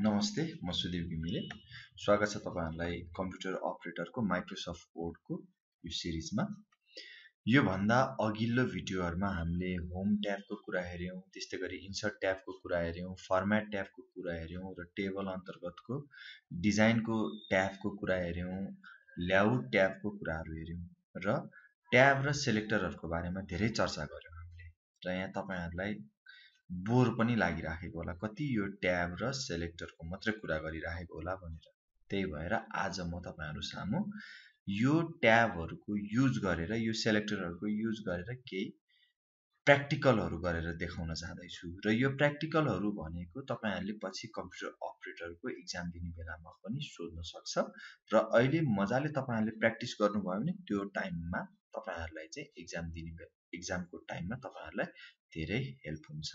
नमस्ते म सुदीप घिमिरे स्वागत छ तपाईहरुलाई कम्प्युटर अपरेटरको माइक्रोसफ्ट वर्डको यो सिरिजमा यो भन्दा अघिल्लो भिडियोहरुमा हामीले होम ट्याबको कुरा हेर्यौं त्यस्तै गरी इन्सर्ट ट्याबको कुरा हेर्यौं फर्म्याट ट्याबको कुरा हेर्यौं र टेबल अन्तर्गतको डिजाइनको ट्याबको कुरा हेर्यौं लेआउट ट्याबको कुराहरु हेर्यौं र ट्याब र सेलेक्टरहरुको बारेमा धेरै चर्चा गर्यौं हामीले र यहाँ तपाईहरुलाई बोर पनि लागिराखेको होला कति यो ट्याब र सेलेक्टरको मात्र कुरा गरिराखेको होला भनेर त्यही भएर आज म तपाईहरु सामु यो ट्याबहरुको युज गरेर यो सेलेक्टरहरुको युज गरेर केही प्र्याक्टिकलहरु गरेर देखाउन चाहदै छु र यो प्र्याक्टिकलहरु भनेको तपाईहरुले पछि कम्प्युटर अपरेटरको एक्जाम दिने बेलामा पनि सोध्न सक्छ र अहिले मजाले तपाईहरुले प्र्याक्टिस गर्नुभयो भने त्यो टाइममा तपाईहरुलाई चाहिँ एक्जाम दिने बेला एक्जामको टाइममा तपाईहरुलाई धेरै हेल्प हुन्छ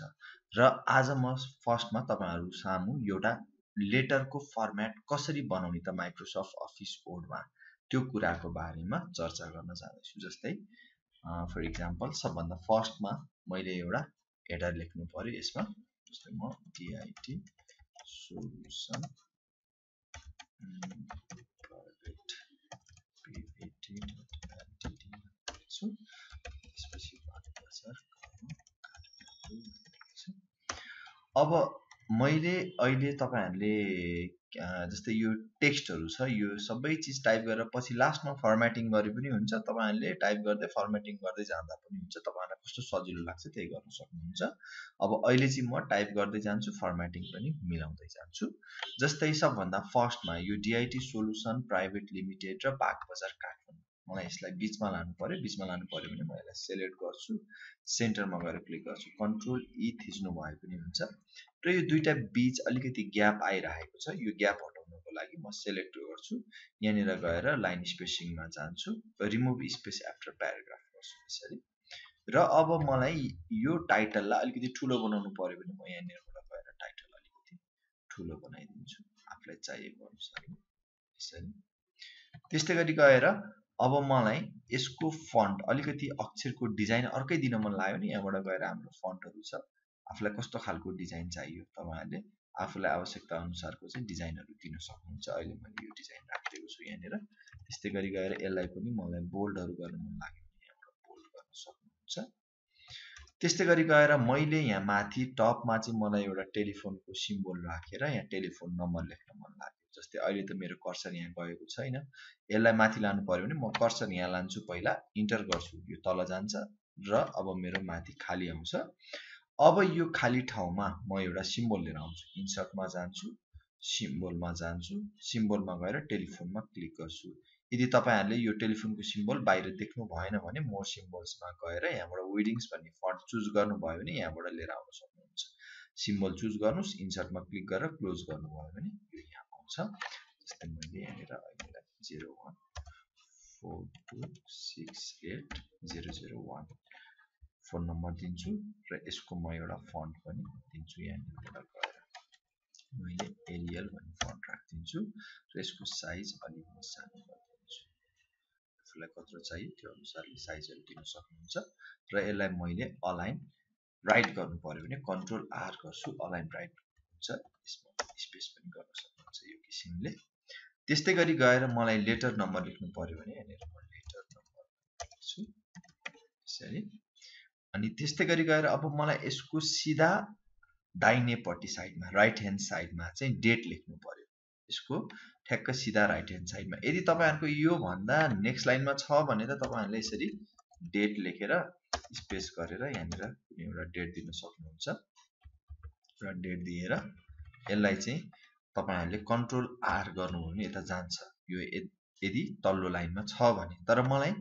र आज म फर्स्टमा तपाईहरु सामु एउटा लेटरको फर्म्याट कसरी बनाउने त माइक्रोसफ्ट अफिस वर्डमा त्यो कुराको बारेमा चर्चा गर्न चाहन्छु जस्तै फर एक्जाम्पल सबभन्दा फर्स्टमा मैले एउटा हेडर लेख्नु पर्यो यसमा जस्तै म DIT सोल्युसन प्रोजेक्ट PVT.ITT त्यसपछि सर अब मैले अहिले तपाईहरुले जस्तै यो टेक्स्टहरु छ यो सबै चीज टाइप गरेर पछि लास्टमा फर्म्याटिङ गरे पनि हुन्छ तपाईहरुले टाइप गर्दै फर्म्याटिङ गर्दै जाँदा पनि हुन्छ तपाईहरुलाई कस्तो सजिलो लाग्छ त्यही गर्न सक्नुहुन्छ अब अहिले चाहिँ म टाइप गर्दै जान्छु फर्म्याटिङ पनि मिलाउँदै जान्छु जस्तै सबभन्दा फर्स्टमा यो DIT सोल्युसन प्राइभेट लिमिटेड र बागबजार काठमाडौँ मलाई यसलाई बीचमा लानु पर्यो भने म यसलाई सेलेक्ट गर्छु सेन्टरमा गएर क्लिक गर्छु कन्ट्रोल ई थिच्नु भए पनि हुन्छ र यो दुईटा बीच अलिकति ग्याप आइराखेको छ यो ग्याप हटाउनको लागि म सेलेक्ट गर्छु यहाँ नेर गएर लाइन स्पेसिङमा जान्छु रिमुभ स्पेस आफ्टर प्याराग्राफ गर्छु यसरी र अब मलाई यो टाइटललाई अलिकति ठूलो बनाउनु पर्यो भने म यहाँ नेरबाट गएर टाइटल अलिकति ठूलो बनाइदिन्छु आफुलाई चाहिएको अनुसार यसरी त्यस्तै गरी गएर अब मलाई यसको फन्ट अलिकति अक्षरको डिजाइन अर्कै दिन मन लाग्यो नि यहाँबाट गएर हाम्रो फन्टहरु छ आफुलाई कस्तो खालको डिजाइन चाहियो तपाईहरुले आफुलाई आवश्यकता अनुसारको चाहिँ डिजाइनहरु दिन सक्नुहुन्छ अहिले मैले यो डिजाइन राखेको छु यहाँ नेर त्यस्तै गरी गएर यसलाई पनि मलाई बोल्डहरु गर्न मन लाग्यो नि यहाँबाट बोल्ड गर्न सक्नुहुन्छ त्यस्तै गरी गएर मैले यहाँ माथि टपमा चाहिँ मलाई एउटा टेलिफोनको सिम्बोल राखेर यहाँ टेलिफोन नम्बर लेख्न मन लाग्यो जस्तै अहिले त मेरो कर्सर यहाँ गएको छैन यसलाई माथि लानु पर्यो भने म कर्सर यहाँ लान्छु पहिला इन्टर गर्छु यो तल जान्छ र अब मेरो माथि खाली आउँछ अब यो खाली ठाउँमा म एउटा सिम्बोल लिएर आउँछु इन्सर्टमा जान्छु सिम्बोलमा गएर टेलिफोनमा क्लिक गर्छु यदि तपाईहरुले यो टेलिफोनको सिम्बोल बाहिर देख्नु भएन भने मोर सिम्बोल्समा गएर यहाँबाट विडिङ्स भन्ने फन्ट चुज गर्नुभयो भने यहाँबाट लिएर आउन सक्नुहुन्छ सिम्बोल चुज गर्नुस् इन्सर्टमा क्लिक गरेर क्लोज गर्नुभयो भने यो यहाँ आउँछ जस्तै मैले यहाँ अहिले 0142680001 फोन नम्बर दिन्छु र यसको म एउटा फन्ट पनि दिन्छु यहाँ गएर मैले एरियल भन्ने फन्ट राखिदिन्छु र यसको साइज अलिकति सानो गरिदिन्छु आफुलाई कत्रो चाहियो त्यो अनुसारले साइजहरु दिन सक्नुहुन्छ र यसलाई मैले अलाइन राइट गर्नु पर्यो भने कन्ट्रोल आर गर्छु अलाइन राइट हुन्छ यसमा स्पेस पनि गर्न सक्नुहुन्छ यो किसिमले त्यस्तै गरी गएर मलाई लेटर नम्बर लेख्नु पर्यो भने यहाँ नेर म लेटर नम्बर लेख्छु यसरी अनि त्यस्तै गरी गएर अब मलाई यसको सिधा दाहिनेपट्टि साइडमा राइट ह्यान्ड साइडमा चाहिँ डेट लेख्नु पर्यो यसको ठ्याक्क सिधा राइट ह्यान्ड साइडमा यदि तपाईहरुको यो भन्दा नेक्स्ट लाइनमा छ भने त तपाईहरुले यसरी डेट लेखेर स्पेस गरेर यहाँ नेर कुनै एउटा डेट दिन सक्नुहुन्छ र डेट दिएर यसलाई चाहिँ तपाईहरुले कन्ट्रोल आर गर्नुभयो भने यता जान्छ यो यदि तल्लो लाइनमा छ भने तर मलाई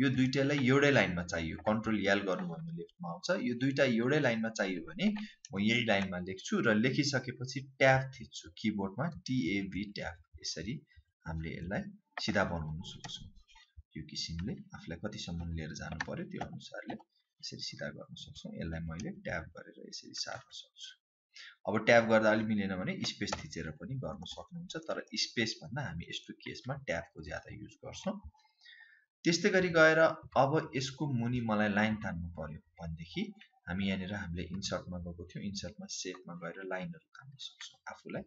यो दुईटालाई एउटै लाइनमा चाहियो कन्ट्रोल एल गर्नुभयो भने लेफ्टमा आउँछ यो दुईटा एउटै लाइनमा चाहियो भने म यही लाइनमा लेख्छु र लेखिसकेपछि ट्याब थिच्छु कीबोर्डमा TAB ट्याब यसरी हामीले यसलाई सिधा बनाउन सक्छौं यो किसिमले आफुलाई कतिसम्म लिएर जानु पर्यो त्यो अनुसारले यसरी सिधा गर्न सक्छौं यसलाई मैले ट्याब गरेर यसरी सार्न सक्छु अब ट्याब गर्दा अलि मिलेन भने स्पेस थिचेर पनि गर्न सक्नुहुन्छ तर स्पेस भन्दा हामी यस्तो केसमा ट्याबको ज्यादा युज गर्छौं त्यस्तै गरी गएर अब यसको मुनि मलाई लाइन तान्नु पर्यो भनेदेखि हामी यहाँ नेर हामीले इन्सर्टमा गएको थियौं इन्सर्टमा सेपमा गएर लाइनहरु तान्न सक्छौं आफुलाई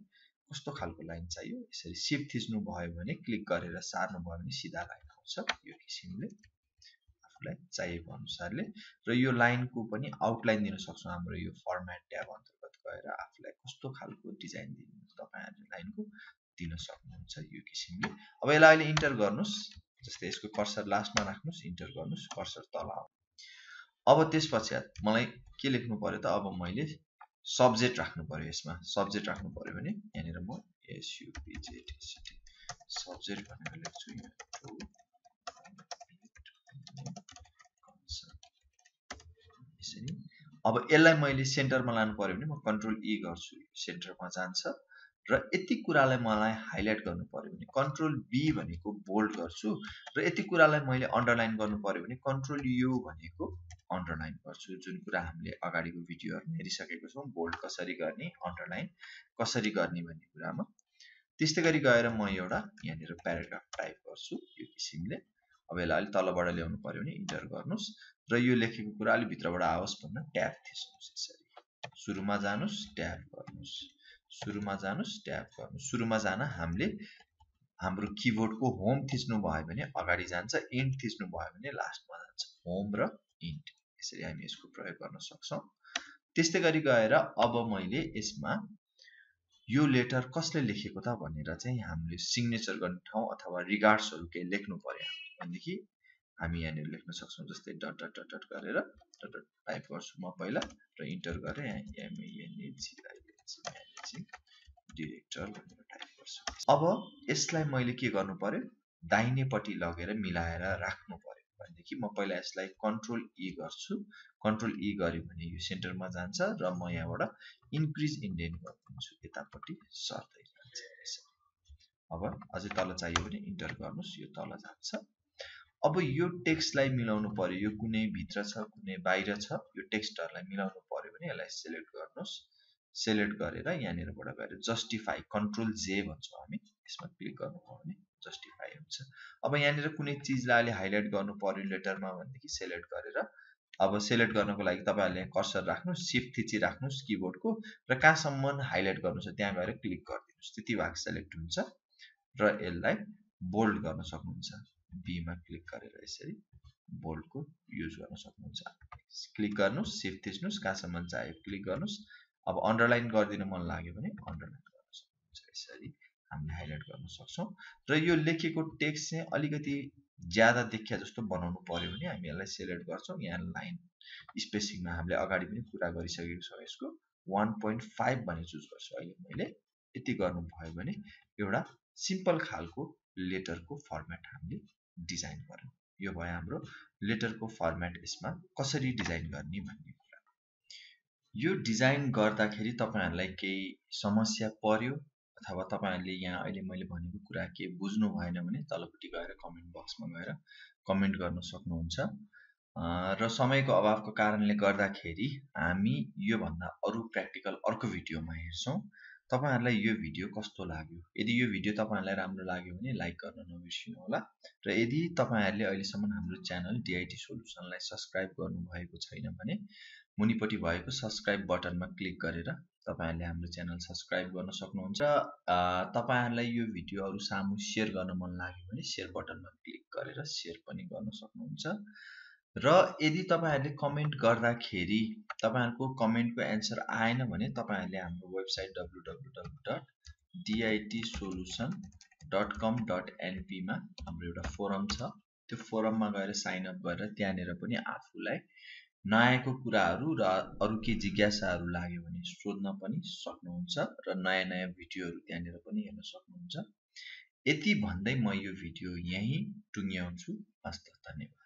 कस्तो खालको लाइन चाहियो यसरी शिफ्ट थिच्नु भयो भने क्लिक गरेर सार्नु भयो भने सिधा लाइन आउँछ यो किसिमले आफुलाई चाहिएको अनुसारले र यो लाइनको पनि आउटलाइन दिन सक्छौं हाम्रो यो फर्म्याट ट्याब अन्तर्गत गएर आफुलाई कस्तो खालको डिजाइन दिनु तपाईहरुले लाइनको दिन सक्नुहुन्छ यो किसिमले अब यसलाई अहिले इन्टर गर्नुस् जस्तै यसको कर्सर लास्टमा राख्नुस् इन्टर गर्नुस् कर्सर तल आउँ अब त्यसपश्चात मलाई के लेख्नु पर्यो त अब मैले सब्जेक्ट राख्नु पर्यो यसमा सब्जेक्ट राख्नु पर्यो भने यहाँ निर म SUBJECT सब्जेक्ट भनेर लेख्छु यहाँ यसरी अब यसलाई मैले सेन्टरमा लानु पर्यो भने म कन्ट्रोल E गर्छु सेन्टरमा जान्छ र यति कुरालाई मलाई हाइलाइट गर्नु पर्यो भने कन्ट्रोल B भनेको बोल्ड गर्छु र यति कुरालाई मैले अन्डरलाइन गर्नु पर्यो भने कन्ट्रोल U भनेको अन्डरलाइन गर्छु जुन कुरा हामीले अगाडिको भिडियोहरुमा हेरिसकेको छौं बोल्ड कसरी गर्ने अन्डरलाइन कसरी गर्ने भन्ने कुरामा त्यस्तै गरी गएर म एउटा यहाँ निर प्याराग्राफ टाइप गर्छु यो किसिमले अब यसलाई अलि तलबाट ल्याउनु पर्यो भने इन्टर गर्नुस् र यो लेखेको कुरा अलि भित्रबाट आओस् भन्न ट्याब थिच्नुस् यसरी सुरुमा जानुस् ट्याब गर्नुस् सुरुमा जानुस् ट्याब गर्नुस् सुरुमा जान हामीले हाम्रो किबोर्डको होम थिच्नु भयो भने अगाडि जान्छ एन्ड थिच्नु भयो भने लास्टमा जान्छ होम र एन्ड यसरी हामी यसको प्रयोग गर्न सक्छौं त्यस्तै गरी गएर अब मैले यसमा यो लेटर कसले लेखेको त भनेर चाहिँ हामीले सिग्नेचर गर्ने ठाउँ अथवा रिगार्ड्स हरु के लेख्नु पर्यो भनेदेखि हामी यहाँ नि लेख्न सक्छौं जस्तै डट डट डट गरेर डट डट टाइप गर्छु म पहिला र इन्टर गरे म्यानेजिङ डाइरेक्टर भनेर टाइप गर्छु अब यसलाई मैले के गर्नु पर्यो दाहिनेपट्टि लगेर मिलाएर राख्नु पर्यो भनेदेखि म पहिला यसलाई कन्ट्रोल E गर्छु कन्ट्रोल E गरे भने यो सेन्टरमा जान्छ र म यहाँबाट इन्क्रिज इन्डेन्ट गर्छु यतापट्टि सर्दै जान्छ अब अझै तल चाहियो भने इन्टर गर्नुस् यो तल जान्छ अब यो टेक्स्टलाई मिलाउनु पर्यो यो कुनै भित्र छ कुनै बाहिर छ यो टेक्स्टहरुलाई मिलाउनु पर्यो भने यसलाई सिलेक्ट गर्नुस् सिलेक्ट गरेर यहाँ निरबाट गएर जस्टिफाई कन्ट्रोल J भन्छौं हामी यसमा क्लिक गर्नु हो भने जस्टिफाई हुन्छ अब यहाँ निर कुनै चीजलाई अलि हाइलाइट गर्नु पर्यो लेटरमा भनेदेखि सिलेक्ट गरेर अब सिलेक्ट गर्नको लागि तपाईहरुले कर्सर राख्नु शिफ्ट थिची राख्नुस् किबोर्डको र कहाँसम्म हाइलाइट गर्नु छ त्यहाँ गएर क्लिक गरिदिनुस् त्यति भाग सिलेक्ट हुन्छ र यसलाई बोल्ड गर्न सक्नुहुन्छ B मा क्लिक गरेर यसरी बोल्डको युज गर्न सक्नुहुन्छ क्लिक गर्नुस् शिफ्ट थिच्नुस् कहाँसम्म चाहियो क्लिक गर्नुस् अब अन्डरलाइन गर्दिन मन लाग्यो भने अन्डरलाइन गर्न सक्नुहुन्छ यसरी हामीले हाइलाइट गर्न सक्छौं र यो लेखेको टेक्स्ट चाहिँ अलिकति ज्यादा देखिया जस्तो बनाउनु पर्यो भने हामी यसलाई सिलेक्ट गर्छौं यहाँ लाइन स्पेसिङमा हामीले अगाडि पनि कुरा गरिसकेको छौं यसको 1.5 भनेर चुज गर्छु अहिले मैले यति गर्नु भयो भने एउटा सिम्पल खालको लेटरको फर्म्याट हामीले डिजाइन गर्यौं यो भयो हाम्रो लेटरको फर्म्याट यसमा कसरी डिजाइन गर्ने भन्ने कुरा यो डिजाइन गर्दाखेरि तपाईहरुलाई केही समस्या पर्यो अथवा तपाईहरुले यहाँ अहिले मैले भनेको कुरा के बुझ्नु भएन भने तलपट्टि गएर कमेन्ट बक्समा गएर कमेन्ट गर्न सक्नुहुन्छ र समयको अभावको कारणले गर्दाखेरि हामी यो भन्दा अरु प्र्याक्टिकल अर्को भिडियोमा हेर्छौं तपाईहरुलाई यो भिडियो कस्तो लाग्यो यदि यो भिडियो तपाईहरुलाई राम्रो लाग्यो भने लाइक गर्न नबिर्सिनु होला र यदि तपाईहरुले अहिलेसम्म हाम्रो च्यानल DIT सोलुसनलाई सब्स्क्राइब गर्नुभएको छैन भने मुनिपट्टि भएको सब्स्क्राइब बटनमा क्लिक गरेर तपाईहरुले हाम्रो च्यानल सब्स्क्राइब गर्न सक्नुहुन्छ तपाईहरुलाई यो भिडियो अरु सामु शेयर गर्न मन लाग्यो भने शेयर बटनमा क्लिक गरेर शेयर पनि गर्न सक्नुहुन्छ र यदि तपाईहरुले कमेन्ट गर्दाखेरि तपाईहरुको कमेन्टको आन्सर आएन भने तपाईहरुले हाम्रो वेबसाइट www.ditsolution.com.np मा हाम्रो एउटा फोरम छ त्यो फोरममा गएर साइन अप गरेर त्यहाँनेर पनि आफुलाई नयाँको कुराहरु र अरु के जिज्ञासाहरु लाग्यो भने सोध्न पनि सक्नुहुन्छ र नयाँ नयाँ भिडियोहरु त्यहाँनेर पनि हेर्न सक्नुहुन्छ यति भन्दै म यो भिडियो यही टुङ्ग्याउँछु हस्त धन्यवाद